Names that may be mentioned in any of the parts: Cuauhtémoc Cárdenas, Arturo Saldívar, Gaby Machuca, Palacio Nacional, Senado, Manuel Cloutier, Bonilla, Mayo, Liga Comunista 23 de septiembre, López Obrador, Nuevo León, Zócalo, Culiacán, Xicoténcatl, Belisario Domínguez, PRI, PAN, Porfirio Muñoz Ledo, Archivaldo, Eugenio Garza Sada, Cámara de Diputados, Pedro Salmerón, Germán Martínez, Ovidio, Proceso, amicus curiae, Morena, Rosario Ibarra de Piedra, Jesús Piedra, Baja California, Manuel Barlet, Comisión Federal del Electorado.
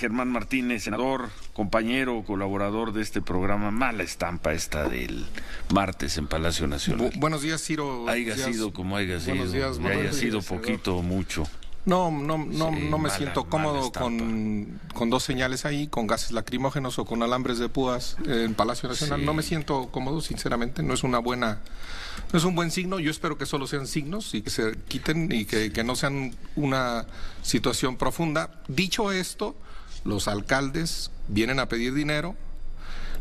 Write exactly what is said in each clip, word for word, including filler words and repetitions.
Germán Martínez, senador, compañero, colaborador de este programa. Mala estampa esta del martes en Palacio Nacional. Bu buenos días, Ciro. Haya días, sido como haya sido. Buenos días, Manuel. Haya sido poquito o mucho. No, no, no, sí, no me mala, siento cómodo con, con dos señales ahí, con gases lacrimógenos o con alambres de púas en Palacio Nacional. Sí. No me siento cómodo, sinceramente. No es una buena, no es un buen signo. Yo espero que solo sean signos y que se quiten y que, que no sean una situación profunda. Dicho esto, los alcaldes vienen a pedir dinero,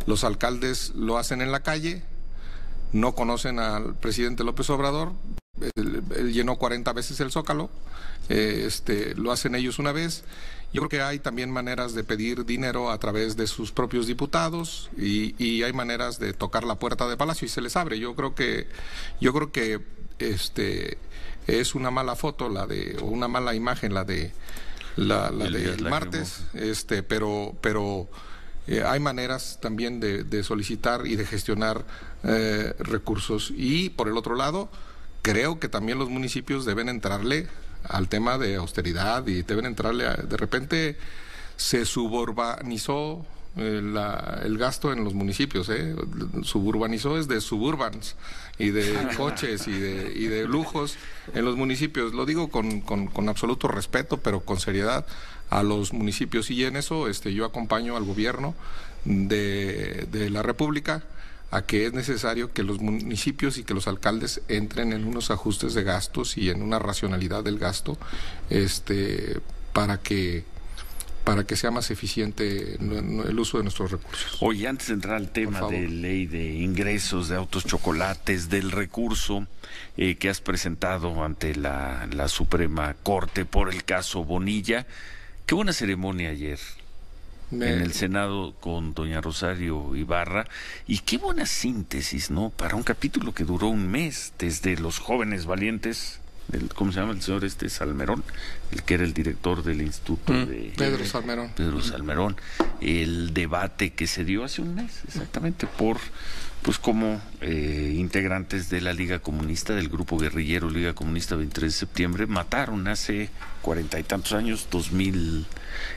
los alcaldes lo hacen en la calle, no conocen al presidente López Obrador. Él, él llenó cuarenta veces el Zócalo, eh, este, lo hacen ellos una vez. Yo creo que hay también maneras de pedir dinero a través de sus propios diputados y, y hay maneras de tocar la puerta de Palacio y se les abre. Yo creo que, yo creo que este, es una mala foto la de, o una mala imagen la de la, la del de, martes, este, pero, pero eh, hay maneras también de, de solicitar y de gestionar eh, recursos. Y por el otro lado, creo que también los municipios deben entrarle al tema de austeridad y deben entrarle, a, de repente se suburbanizó eh, la, el gasto en los municipios, ¿eh? Suburbanizó es de suburbans y de coches y de, y de lujos en los municipios, lo digo con, con, con absoluto respeto pero con seriedad a los municipios y en eso este, yo acompaño al gobierno de, de la República a que es necesario que los municipios y que los alcaldes entren en unos ajustes de gastos y en una racionalidad del gasto este, para que para que sea más eficiente el uso de nuestros recursos. Oye, antes de entrar al tema de ley de ingresos, de autos chocolates, del recurso eh, que has presentado ante la, la Suprema Corte por el caso Bonilla, qué buena ceremonia ayer. Me... en el Senado con doña Rosario Ibarra, y qué buena síntesis, ¿no? Para un capítulo que duró un mes, desde los jóvenes valientes, del, ¿cómo se llama el señor este? Salmerón, el que era el director del Instituto mm, de... Pedro Salmerón. Pedro Salmerón, el debate que se dio hace un mes, exactamente, por... pues como eh, integrantes de la Liga Comunista, del grupo guerrillero Liga Comunista veintitrés de septiembre, mataron hace cuarenta y tantos años, dos mil,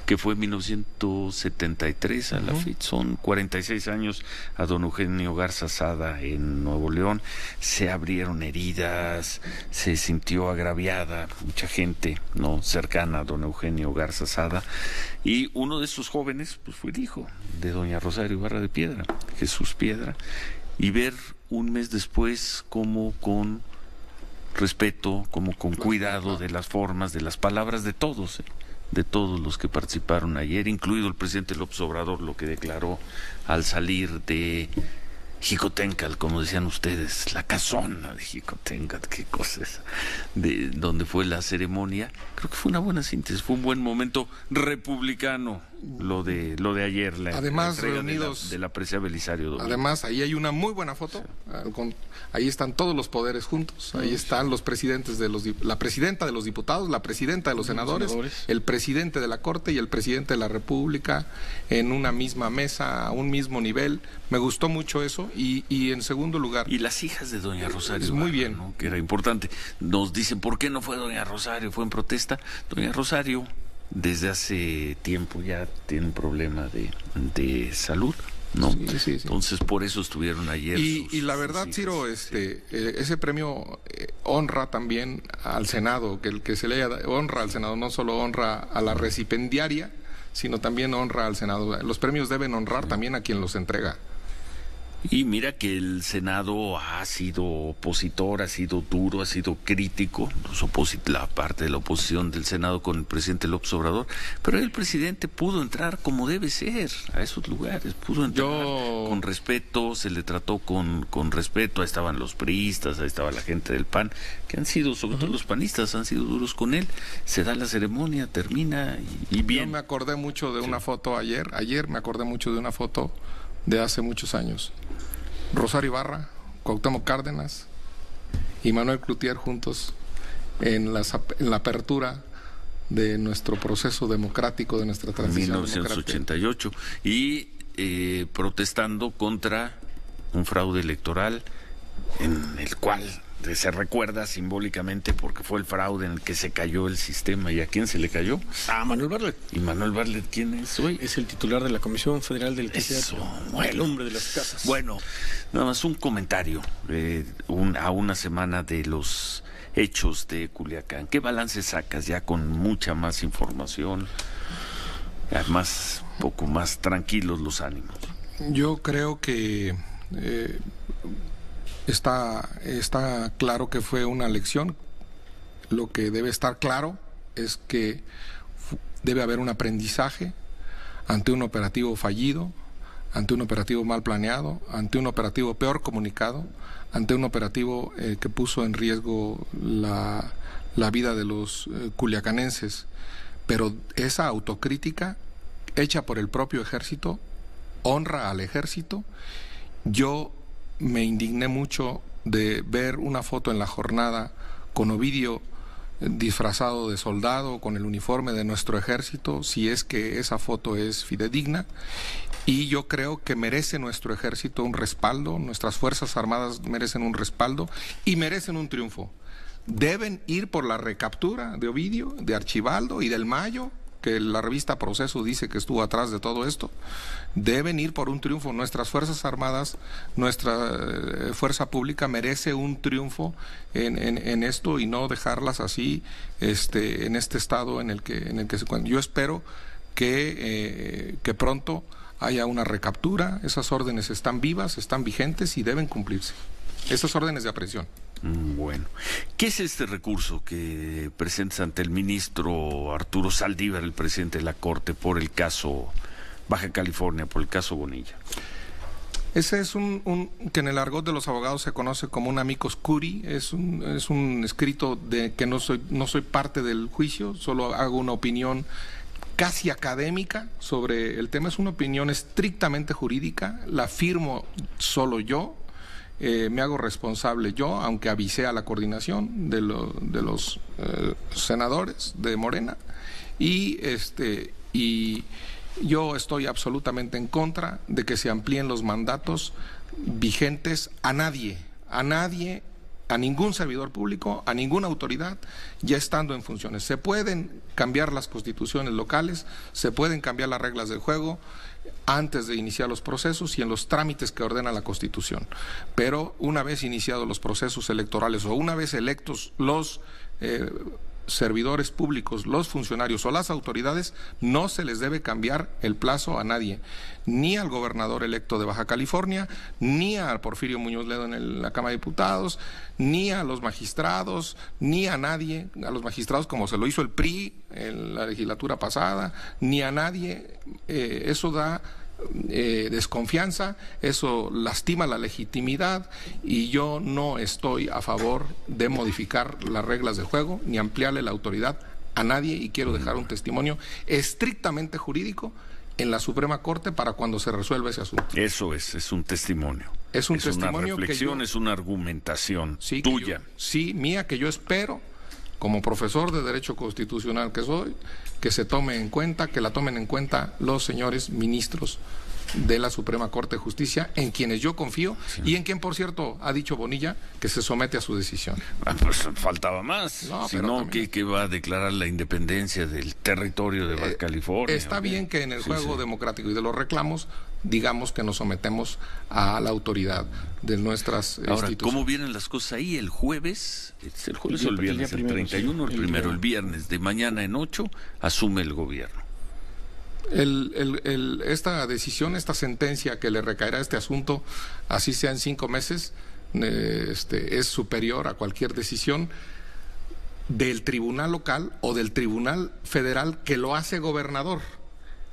que fue mil novecientos setenta y tres a la fecha, son cuarenta y seis años a don Eugenio Garza Sada en Nuevo León. Se abrieron heridas, se sintió agraviada mucha gente no cercana a don Eugenio Garza Sada, y uno de sus jóvenes pues fue el hijo de doña Rosario Ibarra de Piedra, Jesús Piedra. Y ver un mes después cómo con respeto, como con cuidado de las formas, de las palabras de todos, ¿eh? de todos los que participaron ayer, incluido el presidente López Obrador, lo que declaró al salir de Xicoténcatl, como decían ustedes, la casona de Xicoténcatl, qué cosas, de donde fue la ceremonia. Creo que fue una buena síntesis, fue un buen momento republicano lo de lo de ayer, la, además, la entrega reunidos, de la, de la presa Belisario Domínguez. Además, ahí hay una muy buena foto, sí. Con, ahí están todos los poderes juntos, ahí están los presidentes de los la presidenta de los diputados, la presidenta de los senadores, los senadores, el presidente de la Corte y el presidente de la República en una misma mesa, a un mismo nivel. Me gustó mucho eso. Y, y en segundo lugar... Y las hijas de doña Rosario. Muy Barra, bien. ¿No? Que era importante. Nos dicen, ¿por qué no fue doña Rosario? Fue en protesta. Doña Rosario, desde hace tiempo ya tiene un problema de, de salud, ¿no? Sí, sí, sí. Entonces, por eso estuvieron ayer. Y, sus, y la verdad, hijas, Ciro, este, sí. eh, ese premio eh, honra también al Senado, que el que se le haya, honra al Senado, no solo honra a la recipendiaria, sino también honra al Senado. Los premios deben honrar sí. también a quien los entrega. Y mira que el Senado ha sido opositor, ha sido duro, ha sido crítico, los la parte de la oposición del Senado con el presidente López Obrador, pero el presidente pudo entrar como debe ser a esos lugares, pudo entrar Yo... con respeto, se le trató con, con respeto, ahí estaban los priistas, ahí estaba la gente del P A N, que han sido, sobre uh-huh. todo los panistas, han sido duros con él, se da la ceremonia, termina y, y bien. Yo me acordé mucho de sí. una foto ayer, ayer me acordé mucho de una foto de hace muchos años. Rosario Ibarra, Cuauhtémoc Cárdenas y Manuel Cloutier juntos en, las, en la apertura de nuestro proceso democrático, de nuestra transición mil novecientos ochenta y ocho democrática. Y eh, protestando contra un fraude electoral en el cual se recuerda simbólicamente porque fue el fraude en el que se cayó el sistema. ¿Y a quién se le cayó? A Manuel Barlet. ¿Y Manuel Barlet quién es hoy? Es el titular de la Comisión Federal del Electorado. Bueno. El hombre de las casas. Bueno, nada más un comentario eh, un, a una semana de los hechos de Culiacán. ¿Qué balance sacas ya con mucha más información? Además, un poco más tranquilos los ánimos. Yo creo que... Eh, Está, está claro que fue una elección. Lo que debe estar claro es que debe haber un aprendizaje ante un operativo fallido, ante un operativo mal planeado, ante un operativo peor comunicado, ante un operativo eh, que puso en riesgo la, la vida de los eh, culiacanenses. Pero esa autocrítica hecha por el propio ejército honra al ejército. Yo me indigné mucho de ver una foto en La Jornada con Ovidio disfrazado de soldado, con el uniforme de nuestro ejército, si es que esa foto es fidedigna. Y yo creo que merece nuestro ejército un respaldo, nuestras Fuerzas Armadas merecen un respaldo y merecen un triunfo. Deben ir por la recaptura de Ovidio, de Archivaldo y del Mayo, que la revista Proceso dice que estuvo atrás de todo esto. Deben ir por un triunfo. Nuestras Fuerzas Armadas, nuestra eh, fuerza pública merece un triunfo en, en, en esto y no dejarlas así este, en este estado en el que, en el que se encuentran. Yo espero que, eh, que pronto haya una recaptura. Esas órdenes están vivas, están vigentes y deben cumplirse. Esas órdenes de aprehensión. Bueno, ¿qué es este recurso que presentas ante el ministro Arturo Saldívar, el presidente de la Corte, por el caso Baja California, por el caso Bonilla? Ese es un, un que en el argot de los abogados se conoce como un amicus curiae, es un, es un escrito de que no soy, no soy parte del juicio, solo hago una opinión casi académica sobre el tema, es una opinión estrictamente jurídica, la firmo solo yo. Eh, me hago responsable yo, aunque avisé a la coordinación de, lo, de los eh, senadores de Morena, y este y yo estoy absolutamente en contra de que se amplíen los mandatos vigentes a nadie, a nadie, a ningún servidor público, a ninguna autoridad, ya estando en funciones. Se pueden cambiar las constituciones locales, se pueden cambiar las reglas del juego antes de iniciar los procesos y en los trámites que ordena la Constitución. Pero una vez iniciados los procesos electorales o una vez electos los eh, servidores públicos, los funcionarios o las autoridades, no se les debe cambiar el plazo a nadie, ni al gobernador electo de Baja California, ni a Porfirio Muñoz Ledo en el, la Cámara de Diputados, ni a los magistrados, ni a nadie, a los magistrados como se lo hizo el P R I en la legislatura pasada, ni a nadie. Eh, eso da Eh, desconfianza, eso lastima la legitimidad y yo no estoy a favor de modificar las reglas de juego ni ampliarle la autoridad a nadie, y quiero dejar un testimonio estrictamente jurídico en la Suprema Corte para cuando se resuelva ese asunto. Eso es, es un testimonio. Es un es testimonio. Una reflexión, que yo, es una argumentación sí, tuya. Yo, sí, mía, que yo espero, como profesor de Derecho Constitucional que soy, que se tome en cuenta, que la tomen en cuenta los señores ministros de la Suprema Corte de Justicia, en quienes yo confío, sí, y en quien, por cierto, ha dicho Bonilla que se somete a su decisión. Ah, pues faltaba más, no, si no, también... que va a declarar la independencia del territorio de Baja eh, California. Está bien que en el sí, juego sí. democrático y de los reclamos, digamos que nos sometemos a la autoridad de nuestras Ahora, instituciones. ¿Cómo vienen las cosas ahí? El jueves, es el jueves el, o el viernes, el, el treinta y uno, sí, el primero, el viernes, de mañana en ocho, asume el gobierno. El, el, el, esta decisión, esta sentencia que le recaerá este asunto, así sea en cinco meses, eh, este, es superior a cualquier decisión del tribunal local o del tribunal federal que lo hace gobernador.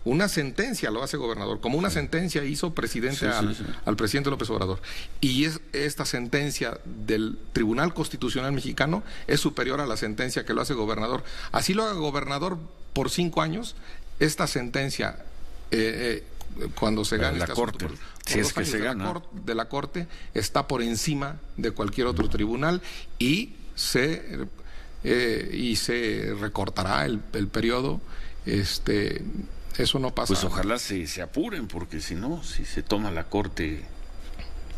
Una sentencia lo hace gobernador, como una sentencia hizo presidente sí, al, sí, sí. al presidente López Obrador. Y es, esta sentencia del Tribunal Constitucional Mexicano es superior a la sentencia que lo hace gobernador. Así lo haga gobernador por cinco años, esta sentencia, eh, eh, cuando se gane este asunto, si es que se gana, de la Corte, está por encima de cualquier otro tribunal y se, eh, y se recortará el, el periodo. Este, eso no pasa. Pues ojalá se, se apuren, porque si no, si se toma la Corte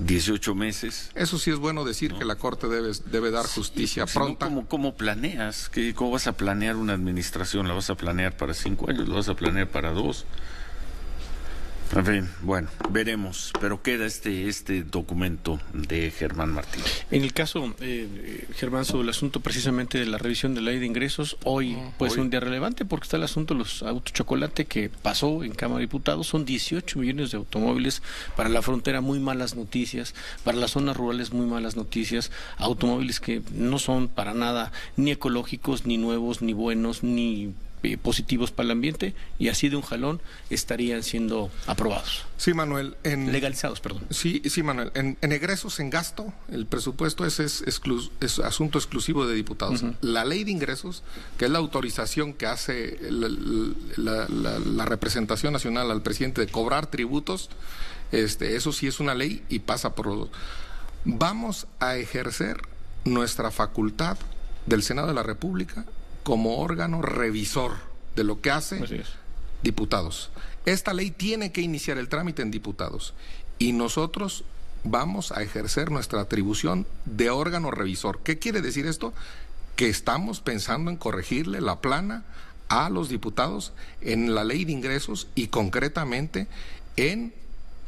dieciocho meses. Eso sí es bueno decir, ¿no?, que la Corte debe, debe dar justicia sí, pronta. ¿Cómo, cómo planeas? ¿Qué, ¿Cómo vas a planear una administración? ¿La vas a planear para cinco años? ¿La vas a planear para dos? En fin, bueno, veremos, pero queda este este documento de Germán Martínez. En el caso, eh, Germán, sobre el asunto precisamente de la revisión de la ley de ingresos, hoy pues hoy. un día relevante porque está el asunto de los autos chocolate que pasó en Cámara de Diputados, son dieciocho millones de automóviles, para la frontera muy malas noticias, para las zonas rurales muy malas noticias, automóviles que no son para nada ni ecológicos, ni nuevos, ni buenos, ni positivos para el ambiente, y así de un jalón estarían siendo aprobados. Sí, Manuel. En, Legalizados, perdón. Sí, sí, Manuel. En, en egresos, en gasto, el presupuesto es, es, exclu, es asunto exclusivo de diputados. Uh-huh. La ley de ingresos, que es la autorización que hace la, la, la, la representación nacional al presidente de cobrar tributos, este, eso sí es una ley y pasa por los dos. Vamos a ejercer nuestra facultad del Senado de la República como órgano revisor de lo que hace es. diputados. Esta ley tiene que iniciar el trámite en diputados y nosotros vamos a ejercer nuestra atribución de órgano revisor. ¿Qué quiere decir esto? Que estamos pensando en corregirle la plana a los diputados en la ley de ingresos y concretamente en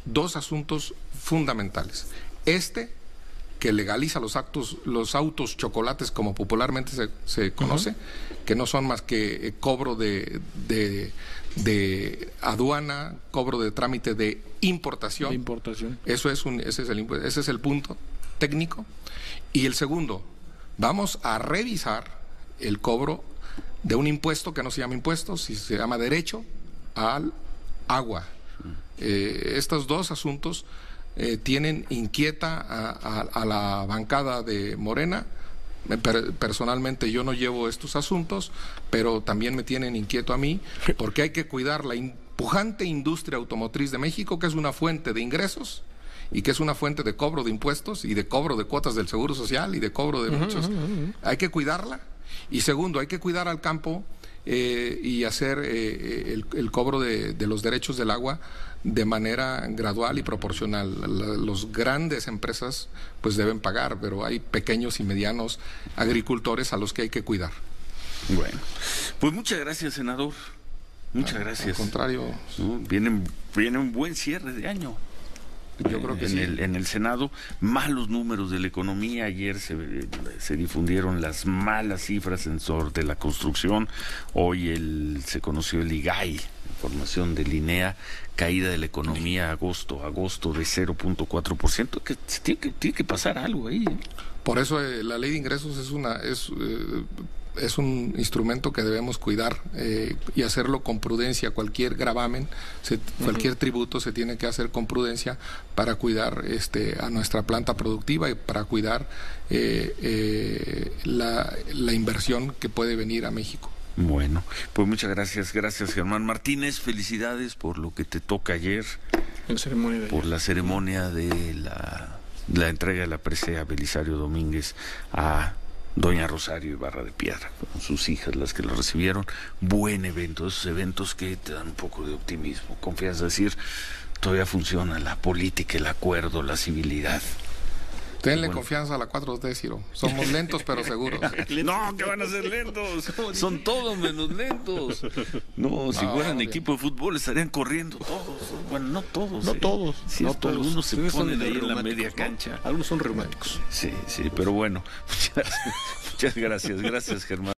dos asuntos fundamentales. Este, que legaliza los actos, los autos chocolates, como popularmente se, se conoce, uh-huh, que no son más que eh, cobro de, de, de aduana, cobro de trámite de importación. De importación. Eso es un, ese es el, ese es el punto técnico. Y el segundo, vamos a revisar el cobro de un impuesto que no se llama impuesto, si se llama derecho al agua. Eh, estos dos asuntos Eh, tienen inquieta a, a, a la bancada de Morena. Per, personalmente yo no llevo estos asuntos, pero también me tienen inquieto a mí, porque hay que cuidar la in, pujante industria automotriz de México, que es una fuente de ingresos y que es una fuente de cobro de impuestos y de cobro de cuotas del Seguro Social y de cobro de muchos. Uh-huh, uh-huh. Hay que cuidarla. Y segundo, hay que cuidar al campo eh, y hacer eh, el, el cobro de, de los derechos del agua de manera gradual y proporcional. Las grandes empresas pues deben pagar, pero hay pequeños y medianos agricultores a los que hay que cuidar. Bueno, pues muchas gracias, senador. Muchas ah, gracias. Al contrario, ¿no? viene, viene un buen cierre de año. Yo creo que en, sí. el, en el Senado, malos números de la economía. Ayer se, se difundieron las malas cifras en sor de la construcción. Hoy el, se conoció el I G A I, información del I N E A, caída de la economía agosto, agosto de cero punto cuatro por ciento. Que tiene, que tiene que pasar algo ahí. Por eso eh, la ley de ingresos es una es eh, es un instrumento que debemos cuidar eh, y hacerlo con prudencia. Cualquier gravamen, se, cualquier tributo se tiene que hacer con prudencia para cuidar este, a nuestra planta productiva y para cuidar eh, eh, la, la inversión que puede venir a México. Bueno, pues muchas gracias, gracias Germán Martínez, felicidades por lo que te toca ayer, la ceremonia de por ayer. la ceremonia de la, la entrega de la presea a Belisario Domínguez a doña Rosario Ibarra de Piedra, con sus hijas las que lo recibieron. Buen evento, esos eventos que te dan un poco de optimismo, confianza, es decir, todavía funciona la política, el acuerdo, la civilidad. Tenle bueno. confianza a la cuatro T, Ciro. Somos lentos pero seguros. No, que van a ser lentos. Son todos menos lentos. No, si no, fueran equipo de fútbol estarían corriendo todos. Bueno, no todos. No eh. todos. Sí, no todos. Algunos se ponen ahí en la media cancha. ¿No? Algunos son reumáticos. Sí, sí, pero bueno. Muchas, muchas gracias. Gracias, Germán.